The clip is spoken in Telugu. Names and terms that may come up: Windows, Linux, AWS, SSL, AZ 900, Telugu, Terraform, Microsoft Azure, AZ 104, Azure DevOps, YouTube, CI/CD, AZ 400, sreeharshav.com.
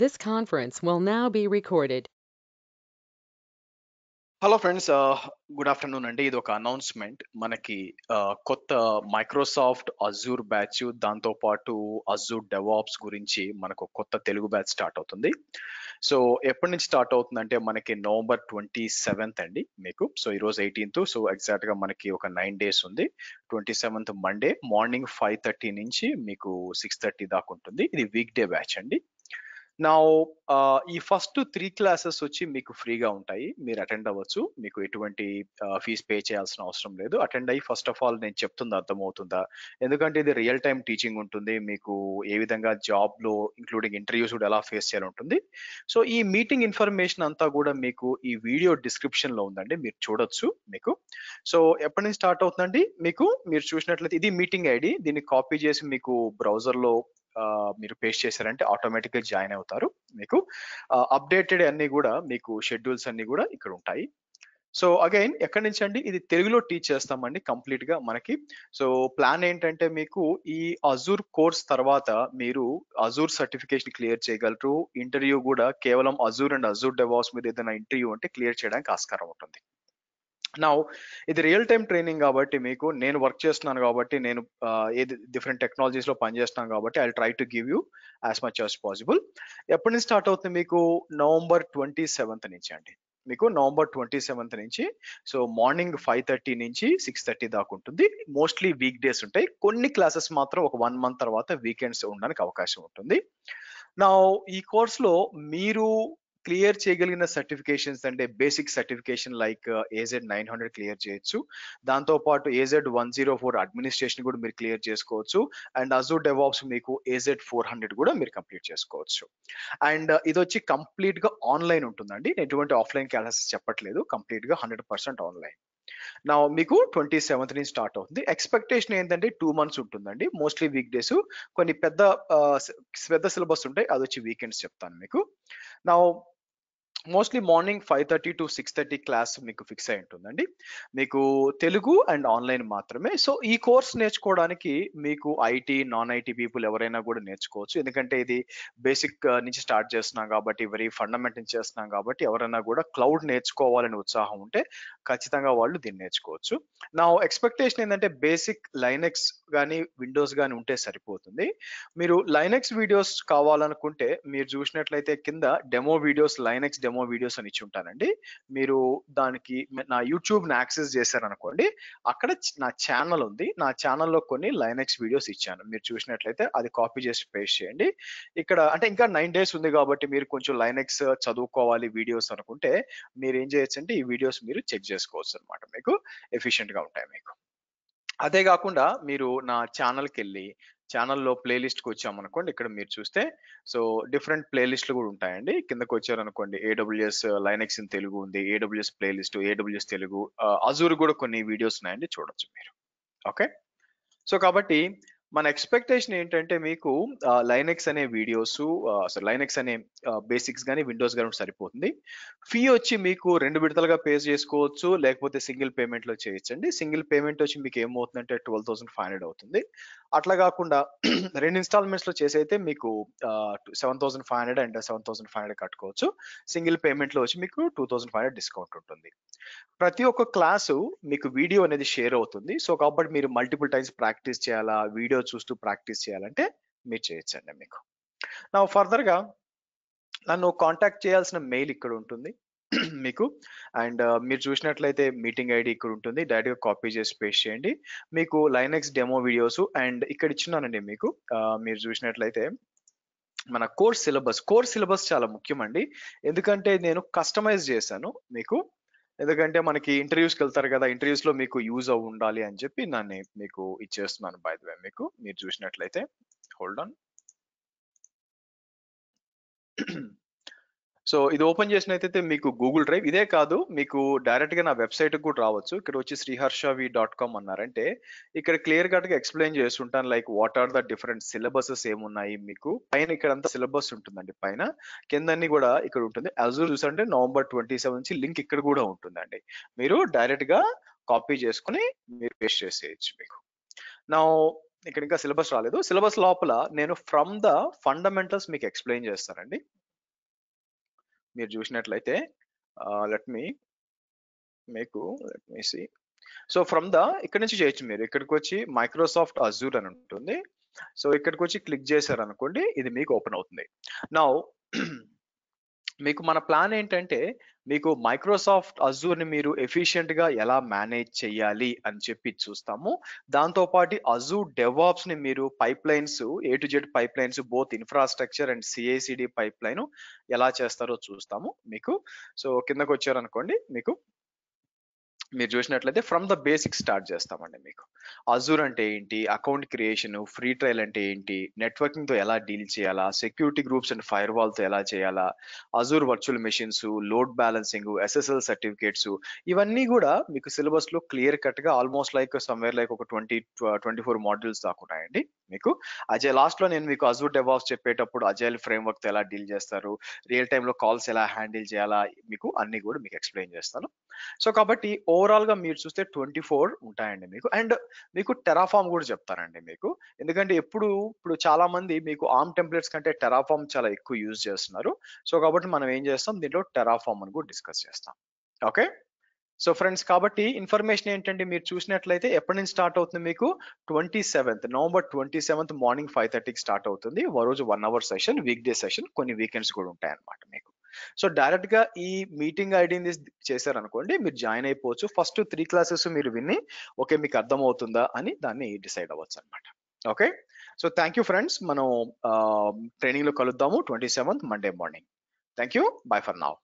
This conference will now be recorded. Hello friends, good afternoon andi. Idoka announcement manaki kotta Microsoft Azure batch danto paatu Azure DevOps gurinchi manaku kotta Telugu batch start avutundi. So eppadi nunchi start avutundante manaki November 27th andi meeku. So ee roju 18th, so exact ga manaki oka 9 days undi. 27th Monday morning 5:30 nunchi meeku 6:30 daaka untundi. Idi weekday batch andi. Now, ఈ ఫస్ట్ 3 క్లాసెస్ వచ్చి మీకు ఫ్రీగా ఉంటాయి, మీరు అటెండ్ అవ్వచ్చు, మీకు ఎటువంటి ఫీజ్ పే చేయాల్సిన అవసరం లేదు. అటెండ్ అయ్యి ఫస్ట్ ఆఫ్ ఆల్ నేను చెప్తుంది అర్థమవుతుందా, ఎందుకంటే ఇది రియల్ టైం టీచింగ్ ఉంటుంది, మీకు ఏ విధంగా జాబ్లో ఇంక్లూడింగ్ ఇంటర్వ్యూస్ కూడా ఎలా ఫేస్ చేయాలి ఉంటుంది. సో ఈ మీటింగ్ ఇన్ఫర్మేషన్ అంతా కూడా మీకు ఈ వీడియో డిస్క్రిప్షన్లో ఉందండి, మీరు చూడొచ్చు మీకు. సో ఎప్పటి నుంచి స్టార్ట్ అవుతుందండి మీకు, మీరు చూసినట్లయితే ఇది మీటింగ్ ఐడి, దీన్ని కాపీ చేసి మీకు బ్రౌజర్లో మీరు పేస్ట్ చేశారంటే ఆటోమేటిక్గా జాయిన్ అవుతారు. మీకు అప్డేటెడ్ అన్ని కూడా మీకు షెడ్యూల్స్ అన్ని కూడా ఇక్కడ ఉంటాయి. సో అగైన్ ఎక్కడి నుంచి అండి, ఇది తెలుగులో టీచ్ చేస్తామండి కంప్లీట్ గా మనకి. సో ప్లాన్ ఏంటంటే మీకు ఈ అజూర్ కోర్స్ తర్వాత మీరు అజూర్ సర్టిఫికేషన్ క్లియర్ చేయగలరు. ఇంటర్వ్యూ కూడా కేవలం అజూర్ అండ్ అజూర్ డెవాప్స్ మీద ఏదైనా ఇంటర్వ్యూ అంటే క్లియర్ చేయడానికి ఆస్కారం ఉంటుంది. నా ఇది రియల్ టైం ట్రైనింగ్ కాబట్టి మీకు, నేను వర్క్ చేస్తున్నాను కాబట్టి, నేను ఏది డిఫరెంట్ టెక్నాలజీస్ లో పనిచేస్తున్నాను కాబట్టి I try to give you as much as possible. ఎప్పటి నుంచి స్టార్ట్ అవుతుంది మీకు, November 27th నుంచి అండి మీకు. November 27th నుంచి, సో మార్నింగ్ 5:30 నుంచి 6:30 దాకా ఉంటుంది. మోస్ట్లీ వీక్ డేస్ ఉంటాయి, కొన్ని క్లాసెస్ మాత్రం ఒక 1 month తర్వాత వీకెండ్స్ ఉండడానికి అవకాశం ఉంటుంది. నా ఈ కోర్సులో మీరు క్లియర్ చేయగలిగిన సర్టిఫికేషన్స్ అంటే basic certification like AZ 900 clear చేయొచ్చు, దాంతోపాటు AZ 104 అడ్మినిస్ట్రేషన్ కూడా మీరు క్లియర్ చేసుకోవచ్చు, అండ్ అజూర్ డెవాప్స్ మీకు AZ 400 కూడా మీరు కంప్లీట్ చేసుకోవచ్చు. అండ్ ఇది వచ్చి కంప్లీట్గా ఆన్లైన్ ఉంటుందండి, ఎటువంటి ఆఫ్లైన్ క్లాసెస్ చెప్పట్లేదు, కంప్లీట్గా 100% ఆన్లైన్. నా మీకు 27th నుంచి స్టార్ట్ అవుతుంది. ఎక్స్పెక్టేషన్ ఏంటంటే 2 months ఉంటుందండి, మోస్ట్లీ వీక్ డేస్, కొన్ని పెద్ద సిలబస్ ఉంటాయి, అది వచ్చి వీకెండ్స్ చెప్తాను మీకు. నా మోస్ట్లీ మార్నింగ్ 5:30 to 6:30 క్లాస్ మీకు ఫిక్స్ అయి ఉంటుందండి, మీకు తెలుగు అండ్ ఆన్లైన్ మాత్రమే. సో ఈ కోర్స్ నేర్చుకోవడానికి మీకు ఐటీ నాన్ ఐటీ పీపుల్ ఎవరైనా కూడా నేర్చుకోవచ్చు, ఎందుకంటే ఇది బేసిక్ నుంచి స్టార్ట్ చేస్తున్నాం కాబట్టి, వెరీ ఫండమెంటల్ నుంచి చేస్తున్నాం కాబట్టి, ఎవరైనా కూడా క్లౌడ్ నేర్చుకోవాలని ఉత్సాహం ఉంటే ఖచ్చితంగా వాళ్ళు దీన్ని నేర్చుకోవచ్చు. నా ఎక్స్పెక్టేషన్ ఏంటంటే బేసిక్ లైనెక్స్ కానీ విండోస్ కానీ ఉంటే సరిపోతుంది. మీరు లైనెక్స్ వీడియోస్ కావాలనుకుంటే మీరు చూసినట్లయితే కింద demo videos, Linux demo videos అని ఇచ్చి ఉంటానండి, మీరు దానికి నా యూట్యూబ్ ని యాక్సెస్ చేశారనుకోండి, అక్కడ నా ఛానల్ ఉంది, నా ఛానల్లో కొన్ని లైనెక్స్ వీడియోస్ ఇచ్చాను, మీరు చూసినట్లయితే అది కాపీ చేసి పేస్ట్ చేయండి. ఇక్కడ అంటే ఇంకా 9 days ఉంది కాబట్టి మీరు కొంచెం లైనెక్స్ చదువుకోవాలి వీడియోస్ అనుకుంటే మీరు ఏం చేయొచ్చు అంటే ఈ వీడియోస్ మీరు చెక్ చేసుకోవచ్చు అనమాట, మీకు ఎఫిషియెంట్ గా ఉంటాయి మీకు. అదే కాకుండా మీరు నా ఛానల్కి వెళ్ళి ఛానల్లో ప్లేలిస్ట్కి వచ్చామనుకోండి, ఇక్కడ మీరు చూస్తే సో డిఫరెంట్ ప్లేలిస్ట్లు కూడా ఉంటాయండి. కిందకు వచ్చారనుకోండి AWS లైనెక్స్ ఇన్ తెలుగు ఉంది, AWS playlist, AWS Telugu, Azure కూడా కొన్ని వీడియోస్ ఉన్నాయండి, చూడొచ్చు మీరు. ఓకే, సో కాబట్టి మన ఎక్స్పెక్టేషన్ ఏంటంటే మీకు లైనెక్స్ అనే వీడియోస్, లైనెక్స్ అనే బేసిక్స్ కానీ విండోస్ కానీ సరిపోతుంది. ఫీ వచ్చి మీకు 2 విడతలుగా పే చేసుకోవచ్చు, లేకపోతే సింగిల్ పేమెంట్లో చేయొచ్చండి. సింగిల్ పేమెంట్ వచ్చి మీకు ఏమవుతుందంటే 12,500 అవుతుంది. అట్లా కాకుండా 2 installments లో చేసైతే మీకు 7,500 అండ్ 7,500 కట్టుకోవచ్చు. సింగిల్ పేమెంట్లో వచ్చి మీకు 2,500 డిస్కౌంట్ ఉంటుంది. ప్రతి ఒక్క క్లాసు మీకు వీడియో అనేది షేర్ అవుతుంది, సో కాబట్టి మీరు మల్టిపుల్ టైమ్స్ ప్రాక్టీస్ చేయాలా, వీడియో చూస్తూ ప్రాక్టీస్ చేయాలంటే మీరు చేయొచ్చండి మీకు. నా ఫర్దర్గా నన్ను కాంటాక్ట్ చేయాల్సిన మెయిల్ ఇక్కడ ఉంటుంది మీకు, అండ్ మీరు చూసినట్లయితే మీటింగ్ ఐడి ఇక్కడ ఉంటుంది, డైరెక్ట్గా కాపీ చేసి పేస్ట్ చేయండి. మీకు లైనెక్స్ డెమో వీడియోస్ అండ్ ఇక్కడ ఇచ్చున్నానండి మీకు, మీరు చూసినట్లయితే మన కోర్స్ సిలబస్ చాలా ముఖ్యం అండి, ఎందుకంటే నేను కస్టమైజ్ చేశాను మీకు, ఎందుకంటే మనకి ఇంటర్వ్యూస్కి వెళ్తారు కదా, ఇంటర్వ్యూస్లో మీకు యూజ్ అవ్వ ఉండాలి అని చెప్పి నన్ను మీకు ఇచ్చేస్తున్నాను. బై ది వే మీకు మీరు చూసినట్లయితే హోల్డ్ ఆన్, సో ఇది ఓపెన్ చేసినట్లయితే మీకు గూగుల్ డ్రైవ్, ఇదే కాదు మీకు డైరెక్ట్గా నా వెబ్సైట్కి కూడా రావచ్చు. ఇక్కడ వచ్చి sreeharshav.com అన్నారంటే ఇక్కడ క్లియర్ కట్గా ఎక్స్ప్లెయిన్ చేస్తుంటాను, like what are the different syllabuses ఏమున్నాయి మీకు. పైన ఇక్కడ అంతా సిలబస్ ఉంటుందండి, పైన కిందన్నీ కూడా ఇక్కడ ఉంటుంది. అజూర్ చూసారంటే November 27 నుంచి లింక్ ఇక్కడ కూడా ఉంటుందండి, మీరు డైరెక్ట్గా కాపీ చేసుకుని మీరు పేస్ట్ చేసేయచ్చు మీకు. నా ఇక్కడ ఇంకా సిలబస్ రాలేదు, సిలబస్ లోపల నేను ఫ్రమ్ ద ఫండమెంటల్స్ మీకు ఎక్స్ప్లెయిన్ చేస్తానండి, మీరు చూసినట్లయితే let me see. So from the ఇక్కడ నుంచి చేయొచ్చు, మీరు ఇక్కడికి వచ్చి మైక్రోసాఫ్ట్ అజూర్ అని ఉంటుంది. సో ఇక్కడికి వచ్చి క్లిక్ చేశారు అనుకోండి, ఇది మీకు ఓపెన్ అవుతుంది. నౌ మీకు మన ప్లాన్ ఏంటంటే మీకు మైక్రోసాఫ్ట్ అజూర్ని మీరు ఎఫిషియెంట్గా ఎలా మేనేజ్ చేయాలి అని చెప్పి చూస్తాము. దాంతోపాటు అజూర్ డెవాప్స్ని మీరు pipelines A to Z pipelines both infrastructure and CI/CD pipeline ఎలా చేస్తారో చూస్తాము మీకు. సో కిందకు వచ్చారనుకోండి, మీకు మీరు చూసినట్లయితే ఫ్రమ్ ద బేసిక్ స్టార్ట్ చేస్తామండి. మీకు అజూర్ అంటే ఏంటి, అకౌంట్ క్రియేషన్, ఫ్రీ ట్రయల్ అంటే ఏంటి, నెట్వర్కింగ్తో ఎలా డీల్ చేయాలా, సెక్యూరిటీ గ్రూప్స్ అండ్ ఫైర్ వాల్తో ఎలా చేయాలా, Azure virtual machines, load balancing, SSL certificates, ఇవన్నీ కూడా మీకు సిలబస్లో క్లియర్ కట్గా ఆల్మోస్ట్ సమ్వేర్ ఒక 24 మాడ్యూల్స్ దాకున్నాయండి మీకు. అజైల్ లాస్ట్లో నేను మీకు అజూర్ డెవాప్స్ చెప్పేటప్పుడు అజైల్ ఫ్రేమ్వర్క్తో ఎలా డీల్ చేస్తారు, రియల్ టైంలో కాల్స్ ఎలా హ్యాండిల్ చేయాలా, మీకు అన్ని కూడా మీకు ఎక్స్ప్లెయిన్ చేస్తాను. సో కాబట్టి ఓవరాల్ గా మీరు చూస్తే 24 ఉంటాయండి మీకు. అండ్ మీకు టెరాఫామ్ కూడా చెప్తానండి మీకు, ఎందుకంటే ఇప్పుడు చాలా మంది మీకు ఆర్మ్ టెంప్లెట్స్ కంటే టెరాఫామ్ చాలా ఎక్కువ యూజ్ చేస్తున్నారు. సో కాబట్టి మనం ఏం చేస్తాం, దీంట్లో టెరాఫామ్ అని కూడా డిస్కస్ చేస్తాం. ఓకే సో ఫ్రెండ్స్, కాబట్టి ఇన్ఫర్మేషన్ ఏంటంటే మీరు చూసినట్లయితే ఎప్పటి నుంచి స్టార్ట్ అవుతుంది మీకు, నవంబర్ 27th మార్నింగ్ 5:30కి స్టార్ట్ అవుతుంది. రోజు 1 hour session, weekday session, కొన్ని వీకెండ్స్ కూడా ఉంటాయి అన్నమాట మీకు. సో డైరెక్ట్ గా ఈ మీటింగ్ ఐడిని చేశారనుకోండి, మీరు జాయిన్ అయిపోవచ్చు. ఫస్ట్ 3 క్లాసెస్ మీరు విని ఓకే మీకు అర్థం అవుతుందా అని దాన్ని డిసైడ్ అవ్వచ్చు అనమాట. Okay so thank you friends, మనం ట్రైనింగ్ లో కలుద్దాము 27th Monday morning. Thank you, bye for now.